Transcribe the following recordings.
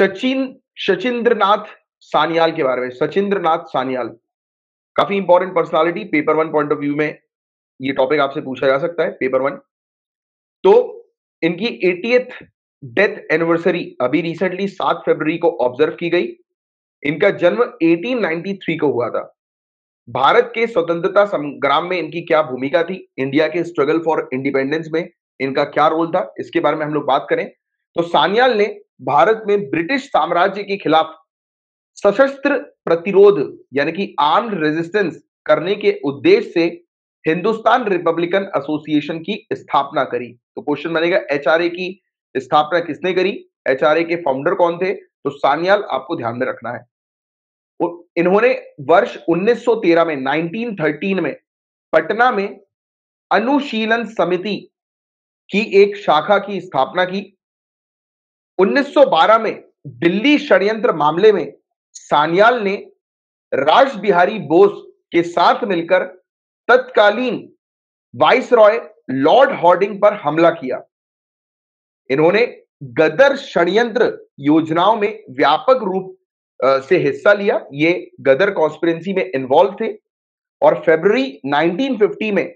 सचिंद्रनाथ सान्याल के बारे में। सचिंद्रनाथ सान्याल काफी important personality, paper one point of view में ये टॉपिक आपसे पूछा जा सकता है, पेपर वन। तो इनकी 80th डेथ एनिवर्सरी अभी रिसेंटली 7 फरवरी को ऑब्जर्व की गई। इनका जन्म 1893 को हुआ था। भारत के स्वतंत्रता संग्राम में इनकी क्या भूमिका थी, इंडिया के स्ट्रगल फॉर इंडिपेंडेंस में इनका क्या रोल था, इसके बारे में हम लोग बात करें तो सान्याल ने भारत में ब्रिटिश साम्राज्य के खिलाफ सशस्त्र प्रतिरोध यानी कि आर्म्ड रेजिस्टेंस करने के उद्देश्य से हिंदुस्तान रिपब्लिकन एसोसिएशन की स्थापना करी। तो क्वेश्चन बनेगा एचआरए की स्थापना किसने करी, एचआरए के फाउंडर कौन थे, तो सान्याल आपको ध्यान में रखना है। इन्होंने वर्ष 1913 में 1913 में पटना में अनुशीलन समिति की एक शाखा की स्थापना की। 1912 में दिल्ली षड्यंत्र मामले में सान्याल ने राज बिहारी बोस के साथ मिलकर तत्कालीन वाइसरॉय लॉर्ड हार्डिंग पर हमला किया। इन्होंने गदर षड्यंत्र योजनाओं में व्यापक रूप से हिस्सा लिया, ये गदर कॉन्स्पिरेसी में इन्वॉल्व थे और फरवरी 1950 में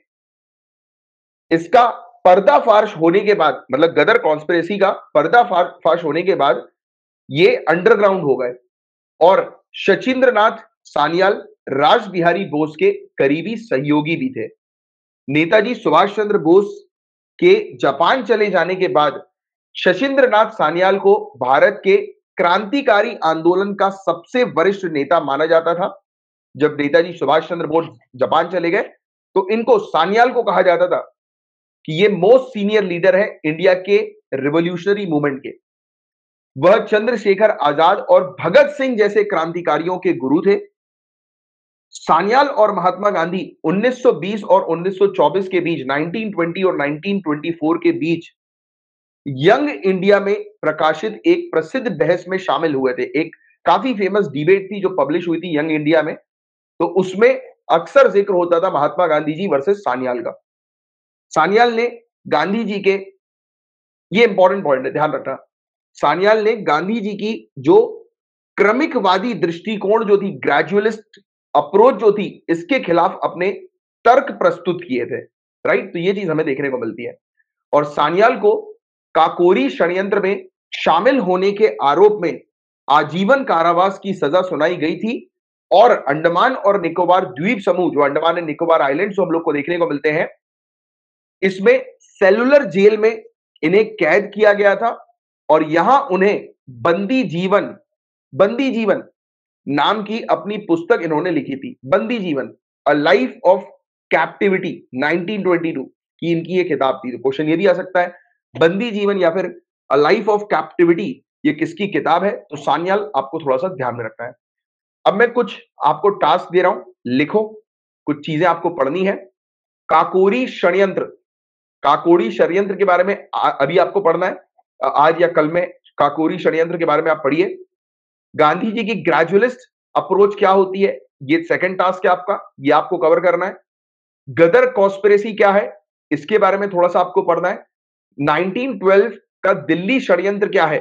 इसका पर्दाफाश होने के बाद, मतलब गदर कॉन्स्पिरेसी का पर्दाफाश होने के बाद ये अंडरग्राउंड हो गए और सचिंद्रनाथ सान्याल राज बिहारी बोस के करीबी सहयोगी भी थे। नेताजी सुभाष चंद्र बोस के जापान चले जाने के बाद सचिंद्रनाथ सान्याल को भारत के क्रांतिकारी आंदोलन का सबसे वरिष्ठ नेता माना जाता था। जब नेताजी सुभाष चंद्र बोस जापान चले गए तो इनको, सान्याल को कहा जाता था कि ये मोस्ट सीनियर लीडर है इंडिया के रिवॉल्यूशनरी मूवमेंट के। वह चंद्रशेखर आजाद और भगत सिंह जैसे क्रांतिकारियों के गुरु थे। सान्याल और महात्मा गांधी 1920 और 1924 के बीच, 1920 और 1924 के बीच यंग इंडिया में प्रकाशित एक प्रसिद्ध बहस में शामिल हुए थे। एक काफी फेमस डिबेट थी जो पब्लिश हुई थी यंग इंडिया में, तो उसमें अक्सर जिक्र होता था महात्मा गांधी जी वर्सेस सान्याल का। सान्याल ने गांधी जी के, ये इंपॉर्टेंट पॉइंट है ध्यान रखना, सान्याल ने गांधी जी की जो क्रमिकवादी दृष्टिकोण जो थी, ग्रेजुअलिस्ट अप्रोच जो थी, इसके खिलाफ अपने तर्क प्रस्तुत किए थे, राइट। तो ये चीज हमें देखने को मिलती है। और सान्याल को काकोरी षड्यंत्र में शामिल होने के आरोप में आजीवन कारावास की सजा सुनाई गई थी और अंडमान और निकोबार द्वीप समूह, जो अंडमान एंड निकोबार आइलैंड्स हम लोग को देखने को मिलते हैं, इसमें सेलुलर जेल में इन्हें कैद किया गया था और यहां उन्हें बंदी जीवन नाम की अपनी पुस्तक इन्होंने लिखी थी, बंदी जीवन अ लाइफ ऑफ कैप्टिविटी 1922 की इनकी ये किताब थी। क्वेश्चन ये भी आ सकता है, बंदी जीवन या फिर अ लाइफ ऑफ कैप्टिविटी ये किसकी किताब है, तो सान्याल आपको थोड़ा सा ध्यान में रखना है। अब मैं कुछ आपको टास्क दे रहा हूं, लिखो, कुछ चीजें आपको पढ़नी है। काकोरी षड्यंत्र के बारे में अभी आपको पढ़ना है, आज या कल में काकोरी षड्यंत्र के बारे में आप पढ़िए। गांधी जी की ग्रेजुअलिस्ट अप्रोच क्या होती है, ये सेकेंड टास्क है आपका, ये आपको कवर करना है। गदर कॉन्स्पिरेसी क्या है, इसके बारे में थोड़ा सा आपको पढ़ना है। 1912 का दिल्ली षड्यंत्र क्या है,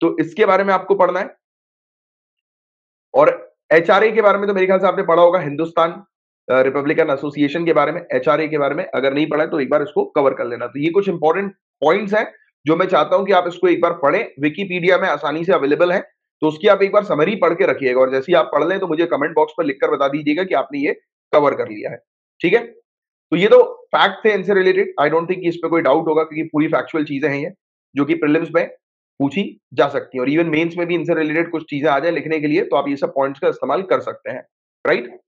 तो इसके बारे में आपको पढ़ना है। और एचआरए के बारे में तो मेरे ख्याल से आपने पढ़ा होगा, हिंदुस्तान रिपब्लिकन एसोसिएशन के बारे में, एचआरए के बारे में अगर नहीं पढ़ा है तो एक बार इसको कवर कर लेना। तो ये कुछ इंपॉर्टेंट पॉइंट्स हैं जो मैं चाहता हूं कि आप इसको एक बार पढ़ें, विकीपीडिया में आसानी से अवेलेबल है, तो उसकी आप एक बार समरी पढ़ के रखिएगा और जैसे ही आप पढ़ लें तो मुझे कमेंट बॉक्स पर लिखकर बता दीजिएगा कि आपने ये कवर कर लिया है, ठीक है। तो ये तो फैक्ट थे इनसे रिलेटेड, आई डोंट थिंक इस पे कोई डाउट होगा क्योंकि पूरी फैक्चुअल चीजें हैं ये, जो कि प्रीलिम्स में पूछी जा सकती हैं और इवन मेंस में भी इनसे रिलेटेड कुछ चीजें आ जाए लिखने के लिए तो आप ये सब पॉइंट्स का इस्तेमाल कर सकते हैं, राइट।